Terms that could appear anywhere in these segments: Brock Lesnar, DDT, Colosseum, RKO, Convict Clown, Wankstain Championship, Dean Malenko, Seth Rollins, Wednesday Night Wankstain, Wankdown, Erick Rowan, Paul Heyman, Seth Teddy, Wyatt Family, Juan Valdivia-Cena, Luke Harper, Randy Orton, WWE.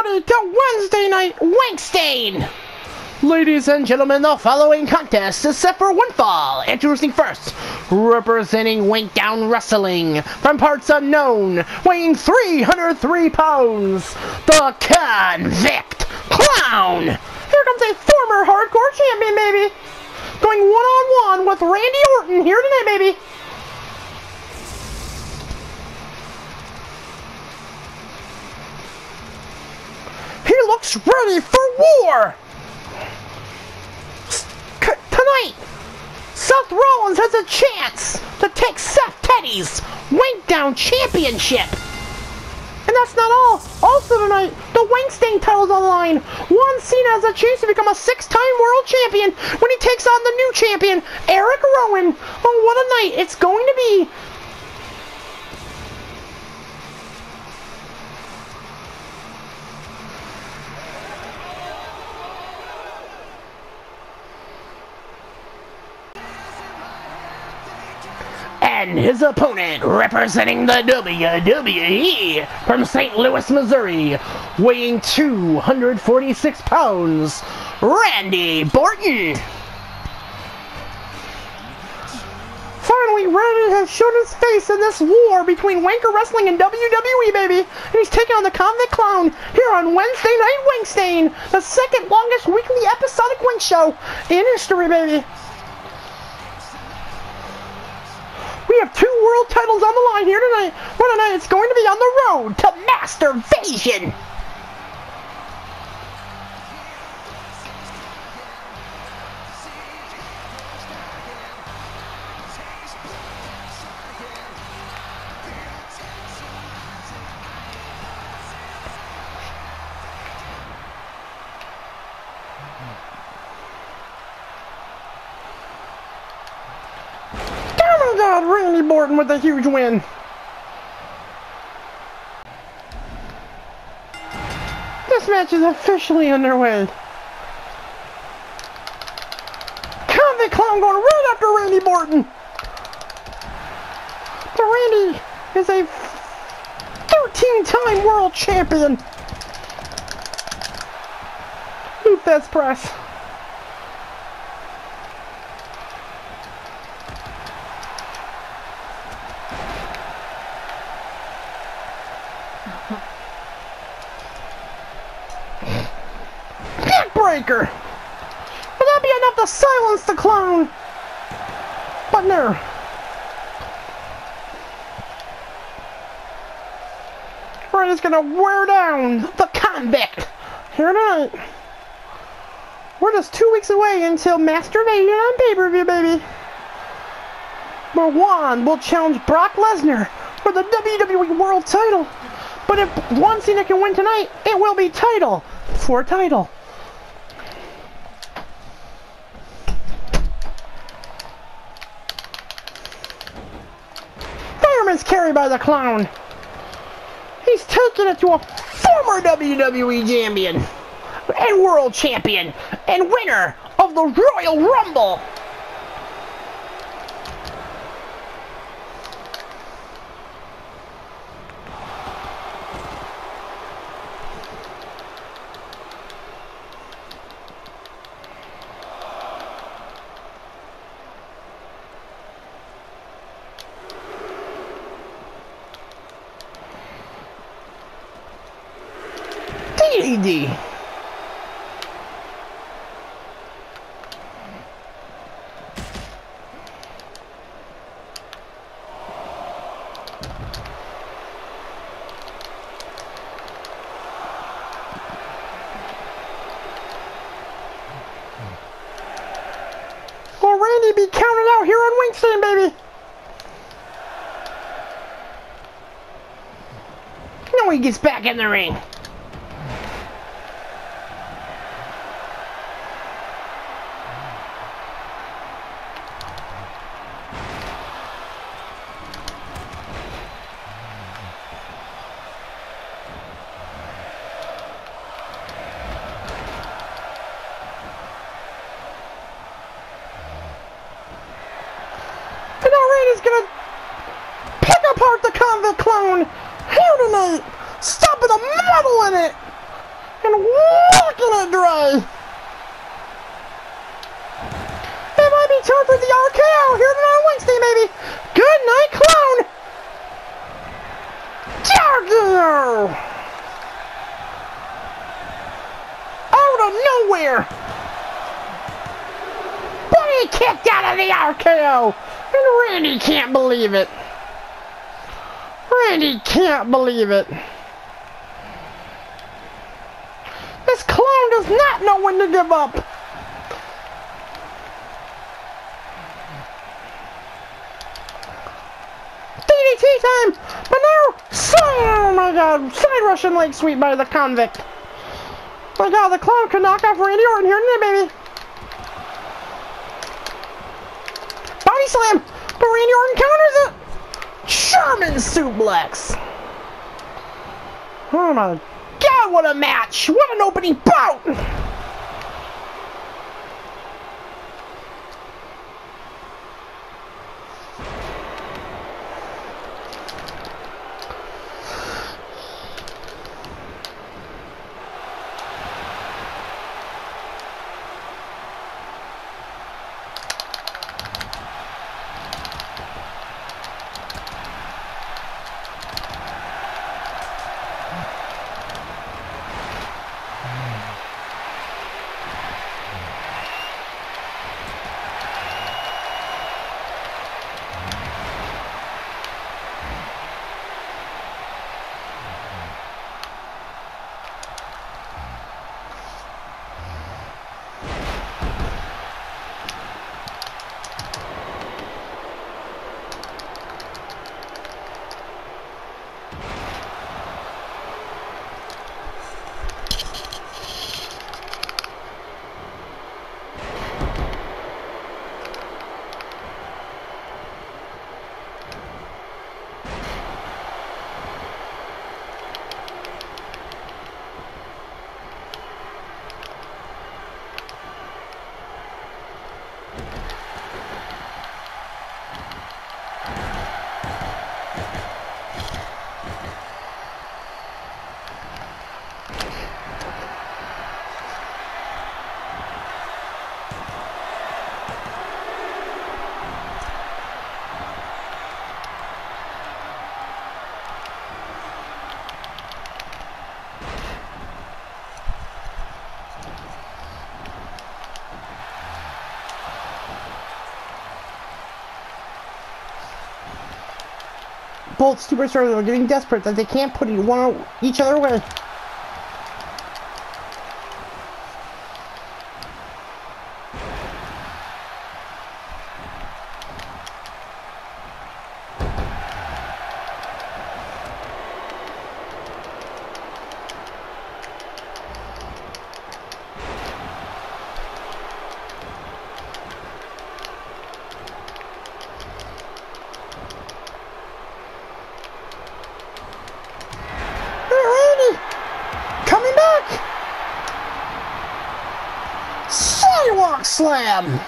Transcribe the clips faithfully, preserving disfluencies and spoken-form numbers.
everybody to Wednesday Night Wankstain! Ladies and gentlemen, the following contest is set for one fall. Introducing first, representing Wankdown Wrestling, from parts unknown, weighing three hundred three pounds, the Convict Clown! Here comes a former hardcore champion, baby! Going one-on-one with Randy Orton here tonight, baby! He looks ready for war! Tonight, Seth Rollins has a chance to take Seth Teddy's Wankdown Championship! And that's not all! Also tonight, the Wankstain title's on the line! Juan Cena has a chance to become a six-time world champion when he takes on the new champion, Erick Rowan! Oh, what a night it's going to be! And his opponent, representing the W W E, from Saint Louis, Missouri, weighing two hundred forty-six pounds, Randy Orton. Finally, Randy has shown his face in this war between Wanker Wrestling and W W E, baby, and he's taking on the Convict Clown here on Wednesday Night Wankstain, the second longest weekly episodic wank show in history, baby. We have two world titles on the line here tonight. Well, tonight it's going to be on the road to masturbation. Randy Orton with a huge win. This match is officially underway. Convict Clown going right after Randy Orton. But Randy is a thirteen-time world champion. Oof, that's press. Neckbreaker! Would that be enough to silence the clown? But no. Right is gonna wear down the Convict here tonight. We're just two weeks away until masturbation on pay-per-view, baby. Where Juan will challenge Brock Lesnar for the W W E World Title. But if Juan Cena can win tonight, it will be title for title. Fireman's carried by the clown. He's taking it to a former W W E champion and world champion and winner of the Royal Rumble. D D T. Will Randy be counted out here on Wankstain, baby? No, he gets back in the ring. Gonna pick apart the Convict Clown here tonight, stopping a model in it fucking walking it, Dre. It might be time for the R K O here tonight on Wednesday, maybe. Good night, Clown. Jargo! Out of nowhere. Buddy kicked out of the R K O. And Randy can't believe it. Randy can't believe it. This clown does not know when to give up. D D T time! But now, oh my god, side rush and leg sweep by the Convict. My god, the clown could knock off Randy Orton here today, baby. Body slam! But Randy Orton counters it! Sherman suplex! Oh my god, what a match! What an opening bout! Both superstars are getting desperate that they can't put one each other away. Slam!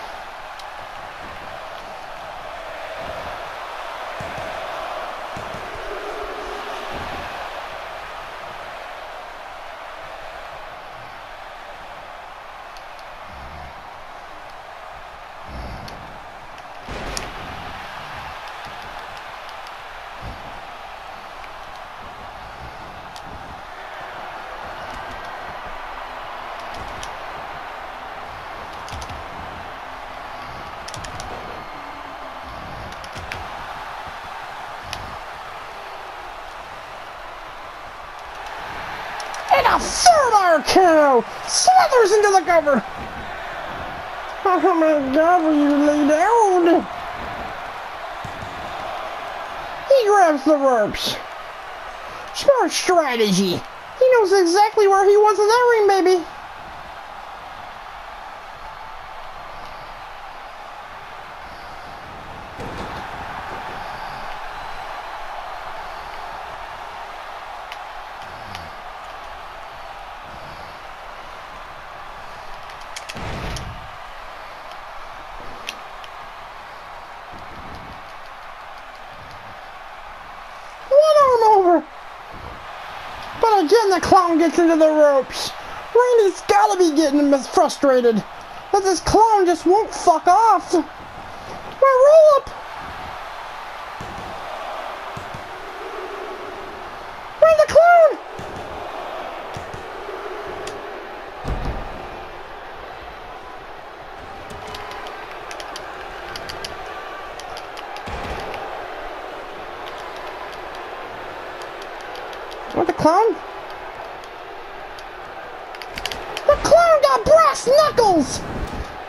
R K O slithers into the cover. Oh my god, were you laid down? He grabs the ropes. Smart strategy. He knows exactly where he wants in that ring, baby. Again, the clown gets into the ropes. Randy's gotta be getting frustrated that this clown just won't fuck off. My roll-up! Randy the Clown! What the clown? The clown got brass knuckles!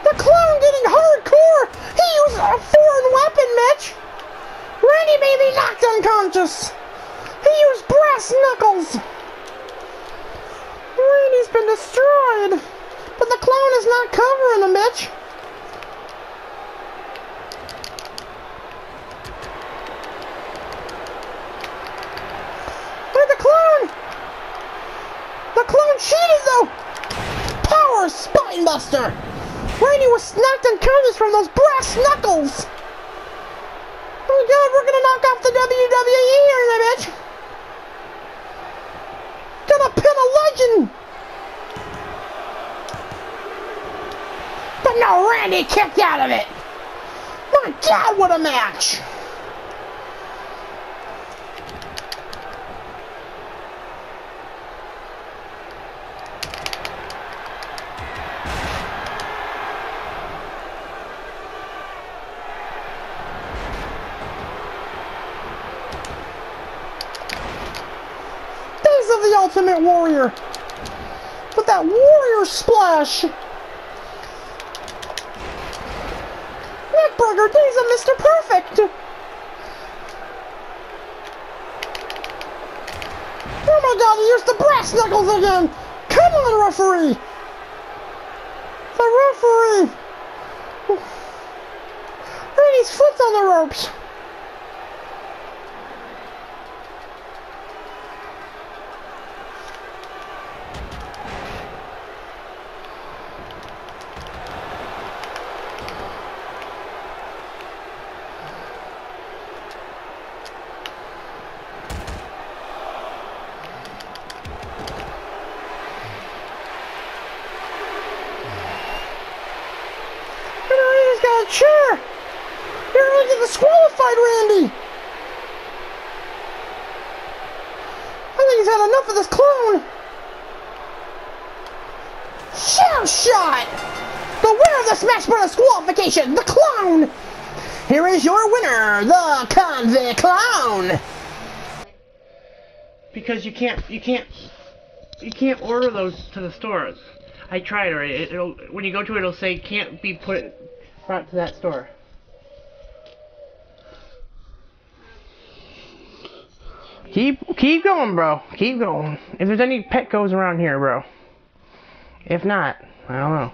The clown getting hardcore! He used a foreign weapon, Mitch! Randy may be knocked unconscious! He used brass knuckles! Randy's been destroyed! But the clown is not covering him, Mitch! Look at the clown! The clown cheated, though! Power spine buster! Randy was knocked unconscious from those brass knuckles! Oh god, we're gonna knock off the W W E here, bitch! Gonna pin a legend! But no, Randy kicked out of it! My god, what a match! Ultimate Warrior, with that Warrior Splash. Nick Burger Days of Mister Perfect. Oh my god, he used the brass knuckles again. Come on, referee. The referee. Randy's foot's on the ropes. Sure! You're going to get disqualified, Randy! I think he's had enough of this clone! Shell shot! The winner of this match by disqualification, the clown! Here is your winner, the Convict Clown! Because you can't, you can't, you can't order those to the stores. I tried already. It, it'll, when you go to it, it'll say can't be put... brought to that store. Keep keep going, bro. Keep going. If there's any Petco's around here, bro. If not, I don't know.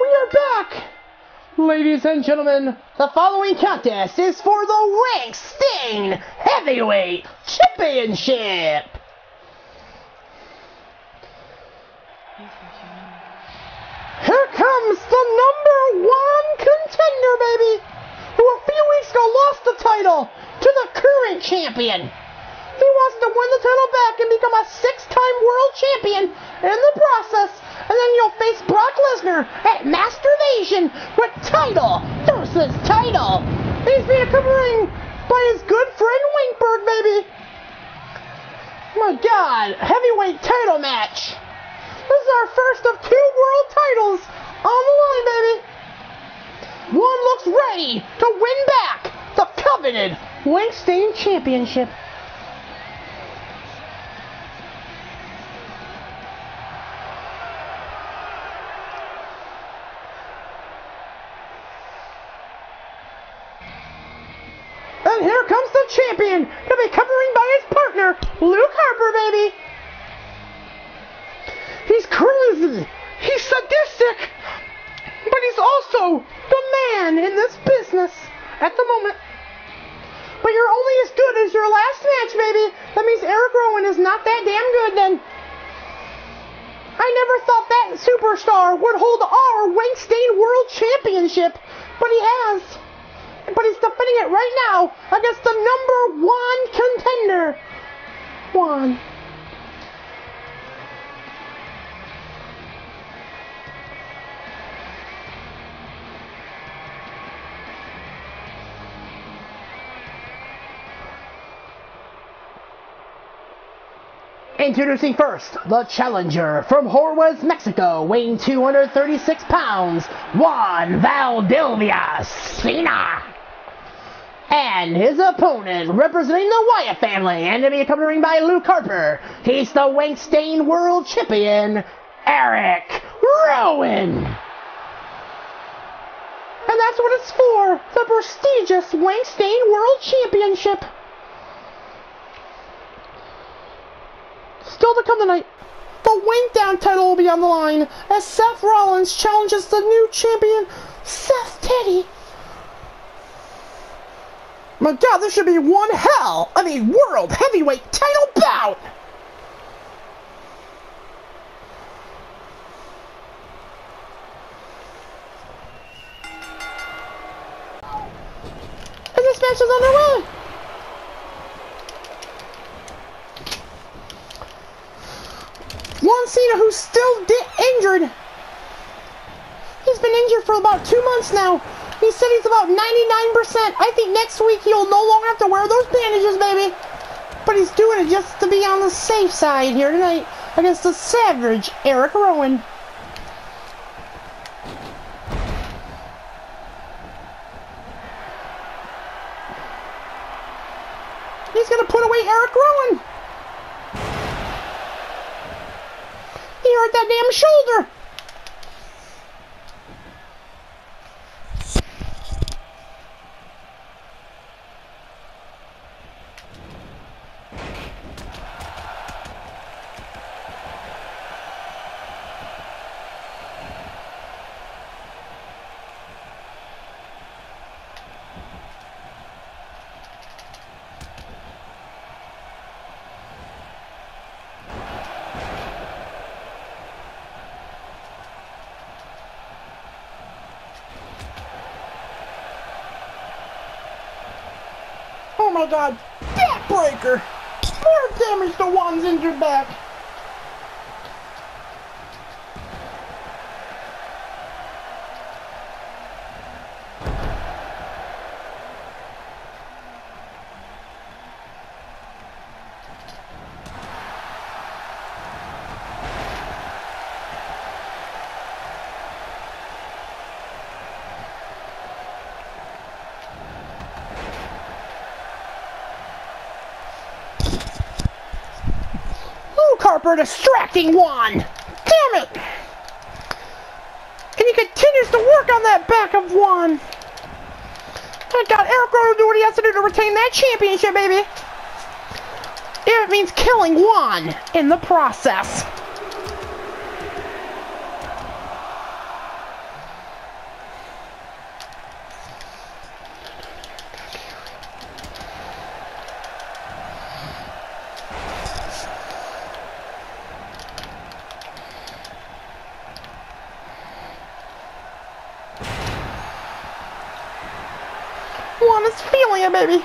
We are back, ladies and gentlemen. The following contest is for the Wankstain Heavyweight Championship! Here comes the number one contender, baby! Who a few weeks ago lost the title to the current champion! He wants to win the title back and become a six-time world champion in the process, and then you'll face Brock Lesnar at Masturbation with title versus title. He's being accompanied by his good friend Winkbird, baby. My god, heavyweight title match. This is our first of two world titles on the line, baby. One looks ready to win back the coveted Wankstain Championship. Here comes the champion to be covering by his partner, Luke Harper, baby. He's crazy. He's sadistic. But he's also the man in this business at the moment. But you're only as good as your last match, baby. That means Erick Rowan is not that damn good then. I never thought that superstar would hold our Wankstain World Championship, but he has. but he's defending it right now against the number one contender, Juan. Introducing first, the challenger from Juarez, Mexico, weighing two hundred thirty-six pounds, Juan Valdivia-Cena. And his opponent, representing the Wyatt family, and to be accompanied by Luke Harper, he's the Wankstain World Champion, Erick Rowan. And that's what it's for, the prestigious Wankstain World Championship. Still to come tonight, the Wankdown title will be on the line as Seth Rollins challenges the new champion, Seth Teddy. My God, this should be one hell of a world heavyweight title bout. And this match is underway. Juan Cena, who's still injured. He's been injured for about two months now. He said he's about ninety-nine percent. I think next week he'll no longer have to wear those bandages, baby. But he's doing it just to be on the safe side here tonight against the savage Erick Rowan. He's going to put away Erick Rowan. Hurt that damn shoulder. Oh my God, back breaker! More damage to Juan's injured back! Harper distracting Juan. Damn it! And he continues to work on that back of Juan. My God, Erick Rowan will do what he has to do to retain that championship, baby. It means killing Juan in the process. Juan is feeling it, baby.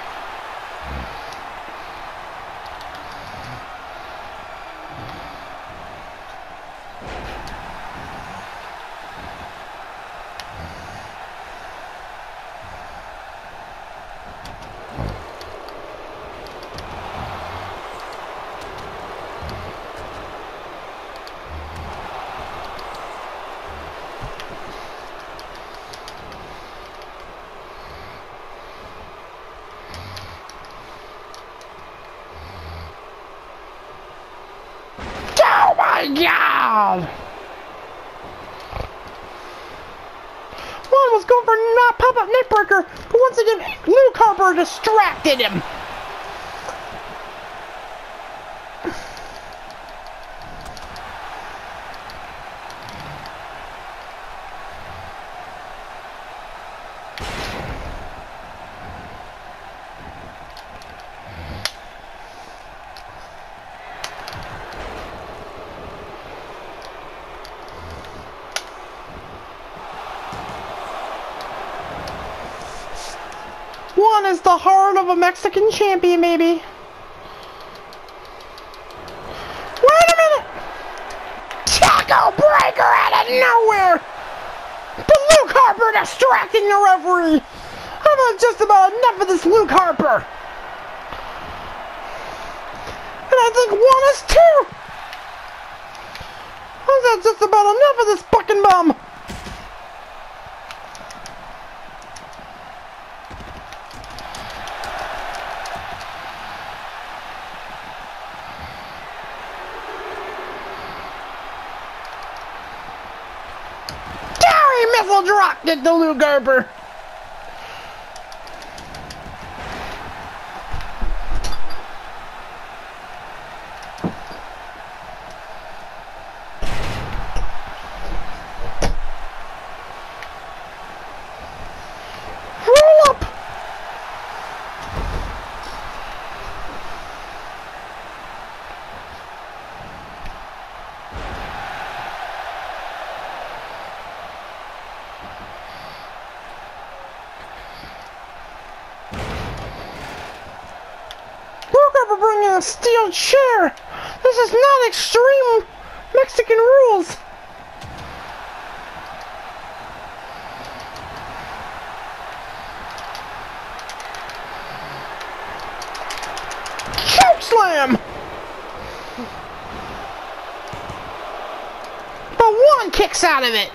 God. Juan was going for a pop-up neckbreaker, but once again, Luke Harper distracted him. Rowan is the heart of a Mexican champion, baby. Wait a minute! Taco breaker out of nowhere! But Luke Harper distracting the referee! I've had just about enough of this Luke Harper! And I think one is two! I've had just about enough of this fucking bum! Drop did the Luke Harper. Roll up. Bringing a steel chair. This is not extreme Mexican rules. Choke slam. But one kicks out of it.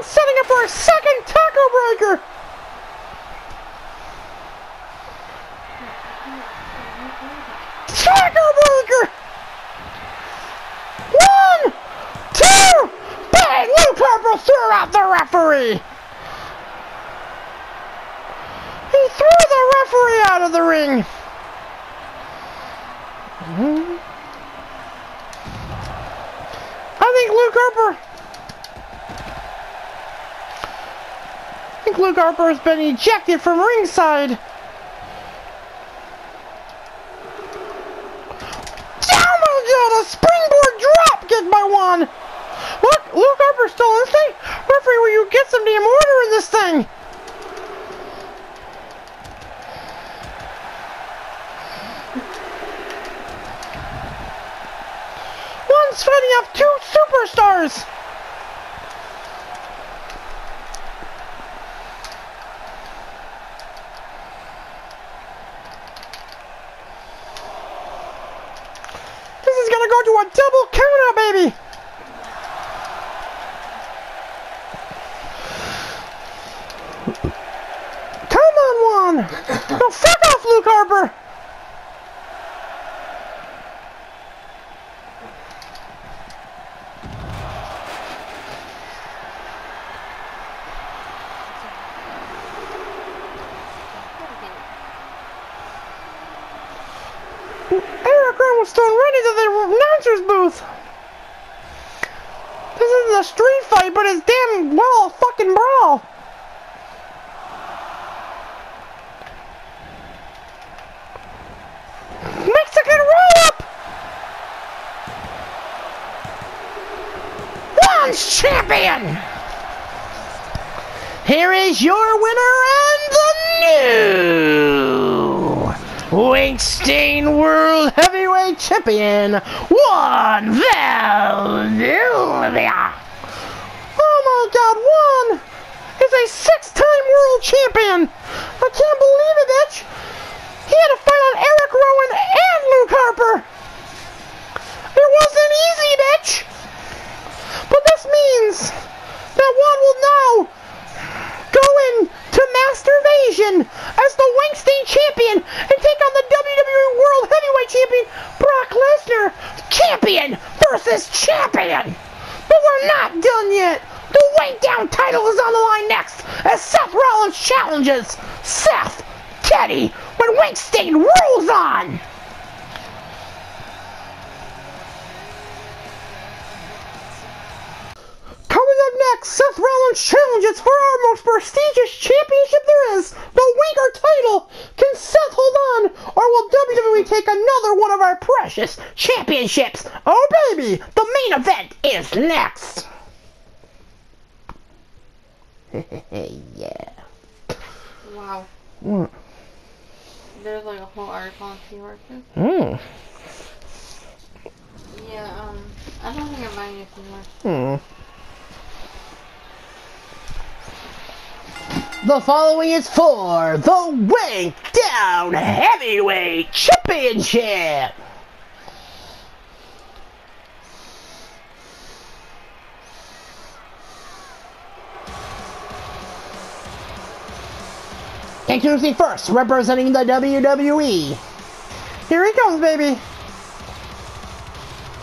Setting up for a second taco breaker. Taco breaker. One, two, bang! Luke Harper threw out the referee. He threw the referee out of the ring. I think Luke Harper. I think Luke Harper has been ejected from ringside. Down on a springboard drop kick by Juan. Look, Luke Harper's still in this thing. Referee, will you get some damn order in this thing? Juan's fighting off two superstars. Go to a double counter, baby. Come on, Juan. No, fuck off, Luke Harper. Erick Rowan was thrown right into the announcer's booth. This isn't a street fight, but it's damn well a fucking brawl. Mexican roll-up! One's champion! Here is your winner and the new Wankstain World Heavyweight Champion, Juan Valdivia. Oh my God, Juan is a six-time world champion. I can't believe it, bitch. He had a fight on Erick Rowan and Luke Harper. It wasn't easy, bitch. But this means that Juan will now go into masturbation as the Wankstain Champion and take on the W W E World Heavyweight Champion Brock Lesnar. Champion versus champion. But we're not done yet. The Wankdown title is on the line next as Seth Rollins challenges Seth Teddy when Wankstain rolls on. Seth Rollins challenges for our most prestigious championship there is, the Wanker title. Can Seth hold on? on, or will W W E take another one of our precious championships? Oh baby, the main event is next. Yeah. Wow. What? There's like a whole article on P-Workers. Mm. Yeah, um, I don't think I'm buying anything more. Hmm. The following is for the Wankdown Heavyweight Championship. Introducing first, representing the W W E. Here he comes, baby.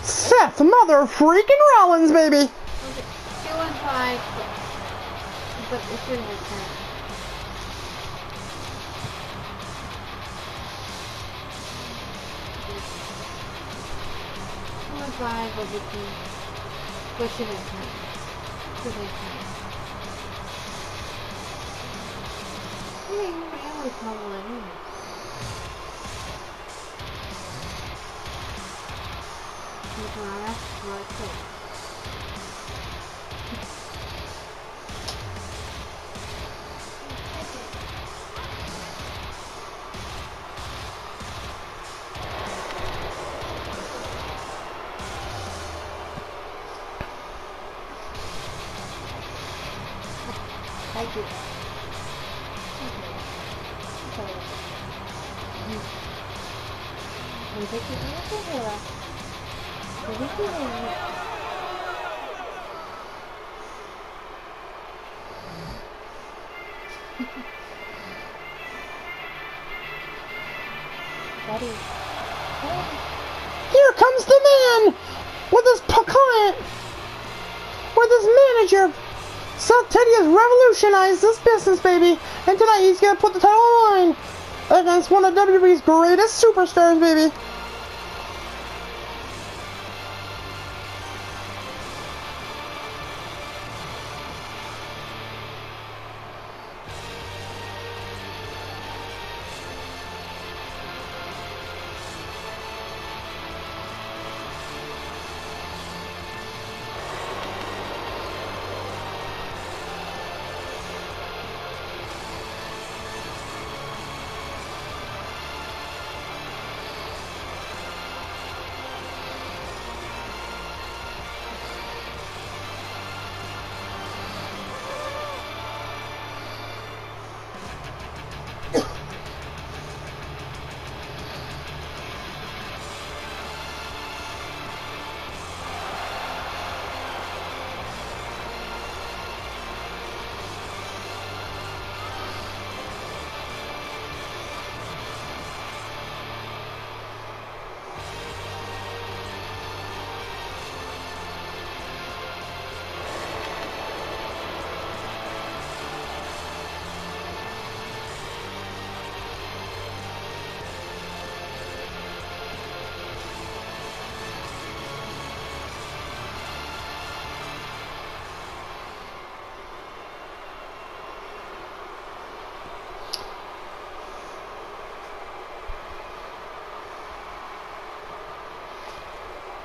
Seth mother freaking Rollins, baby. Okay. She was fine, but it shouldn't make sense. She was fine, but it but she didn't count. She didn't count. She didn't really count what I mean. Thank you. Thank you. I think you Buddy. Here comes the man with his client, with his manager. Seth Teddy has revolutionized this business, baby, and tonight he's gonna put the title on line against one of W W E's greatest superstars, baby.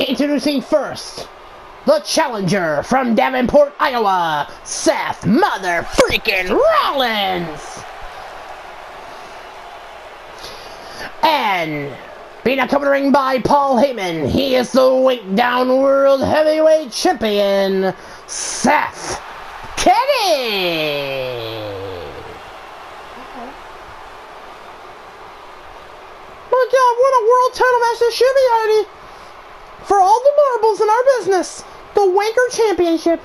Introducing first, the challenger from Davenport, Iowa, Seth mother freaking Rollins! And being accompanied by Paul Heyman, he is the Wankdown World Heavyweight Champion, Seth Teddy! My God, what a world title match this should be, Heidi! For all the marbles in our business, the Wanker Championship.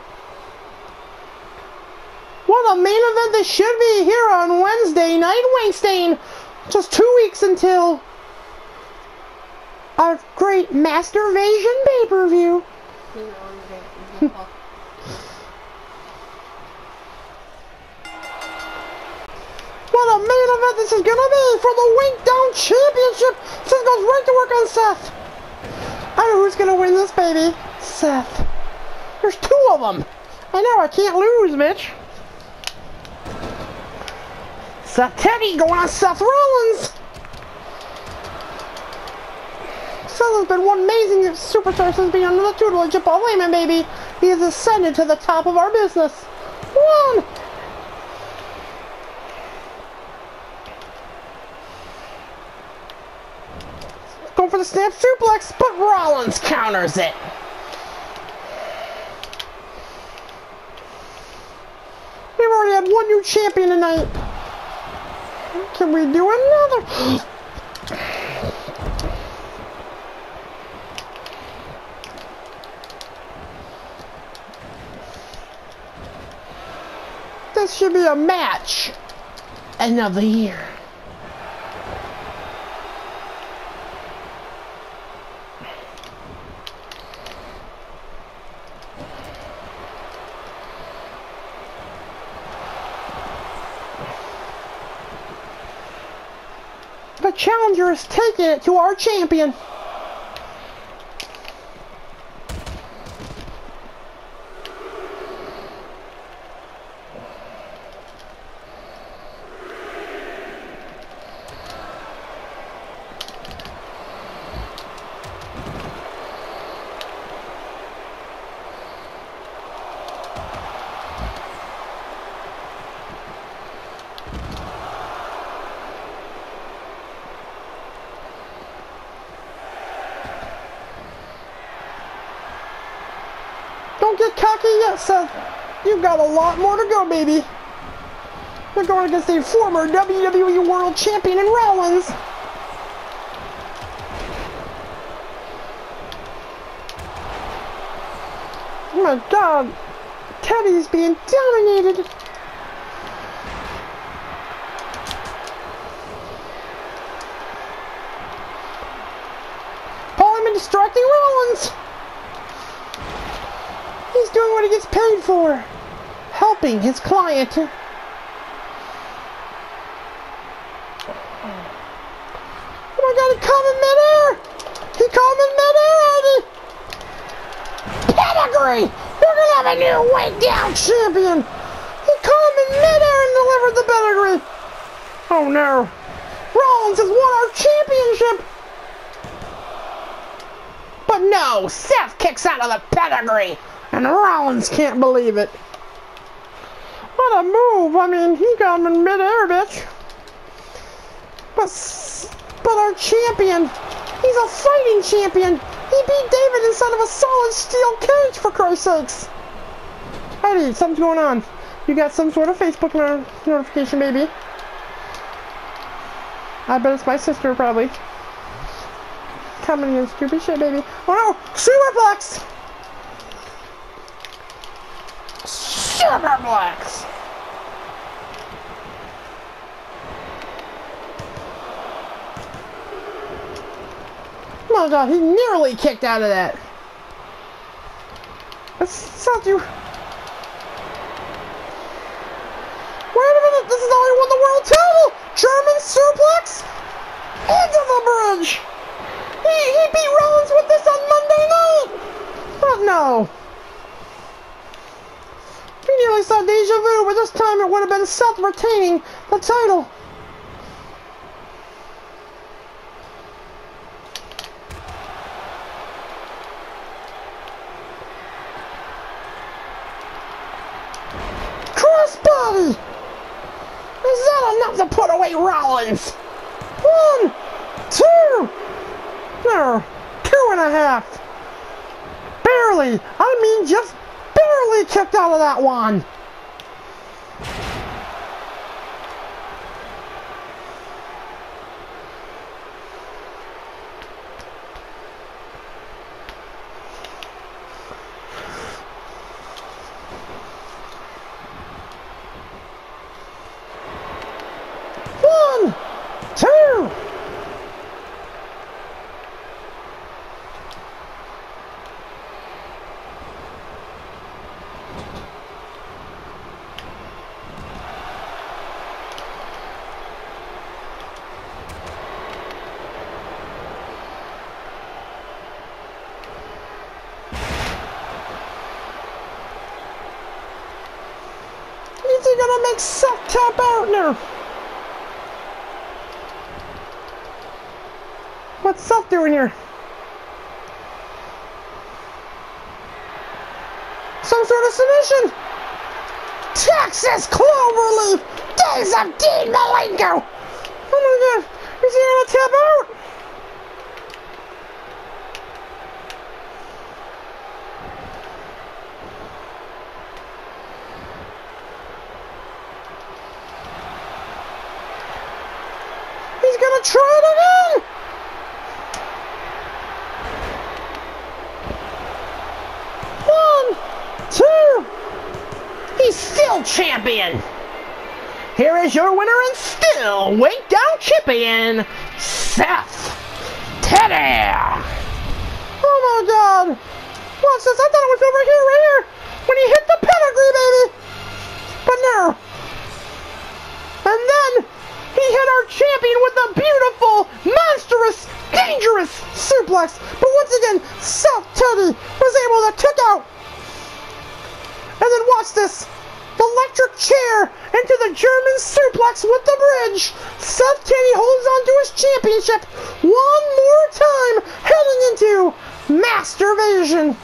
What a main event this should be here on Wednesday Night Wankstain. Just two weeks until our great Mastervasion pay-per-view. What a main event this is going to be for the Wankdown Championship. This goes right to work on Seth. I don't know who's gonna win this, baby. Seth. There's two of them. I know, I can't lose, Mitch. Seth Teddy going on Seth Rollins. Seth's been one amazing superstar since being under the tutelage of Paul Heyman, baby. He has ascended to the top of our business. One. Go for the snap suplex, but Rollins counters it. We've already had one new champion tonight. Can we do another? This should be a match another year. The challenger is taking it to our champion. Get cocky yet, Seth. You've got a lot more to go, baby. You're going against a former W W E World Champion in Rollins. Oh my God, Teddy's being dominated. Paul Heyman distracting Rollins. He's doing what he gets paid for, helping his client. Oh my God, he caught him midair! He caught him in midair, Eddie! Pedigree! We're gonna have a new Wankdown champion! He caught him in midair and delivered the pedigree! Oh no! Rollins has won our championship! But no! Seth kicks out of the pedigree! And Rollins can't believe it. What a move. I mean, he got him in midair, bitch. But, but our champion, he's a fighting champion. He beat David inside of a solid steel cage, for Christ's sakes. Eddie, something's going on. You got some sort of Facebook no notification, baby. I bet it's my sister, probably. Coming in stupid shit, baby. Oh, no. Superplex. Superplex! My God, he nearly kicked out of that. That's not you. Wait a minute, this is how he won the world title! German suplex! Into the bridge! He, he beat Rollins with this on Monday night! But no. We nearly saw deja vu, but this time it would have been Seth retaining the title. Crossbody! Is that enough to put away Rollins? One, two, no, two and a half. Barely, I mean just barely kicked out of that one. One, two. Gonna make Seth tap out now. What's Seth doing here? submission! Texas Cloverleaf Days of Dean Malenko! Oh my god, is he gonna tap out? He's gonna try it again! Two. He's still champion. Here is your winner and still Wankdown champion, Seth Teddy. Oh my god. Watch this. I thought it was over here, right here, when he hit the pedigree, baby. But no. And then he hit our champion with a beautiful, monstrous, dangerous suplex. But once again, Seth Teddy was able to take out. And then watch this, the electric chair into the German suplex with the bridge. Seth Teddy holds on to his championship one more time, heading into Mastervision.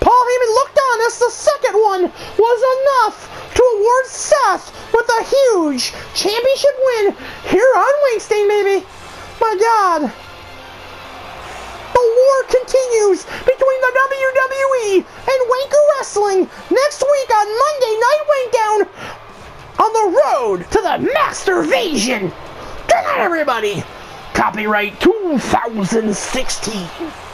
Paul Heyman looked on as the second one was enough to award Seth with a huge championship win here on Wankstain, baby. My God. The war continues between the W W E and Wanker Wrestling next week on Monday Night Wankdown on the road to the Mastervision. Good night, everybody. Copyright twenty sixteen.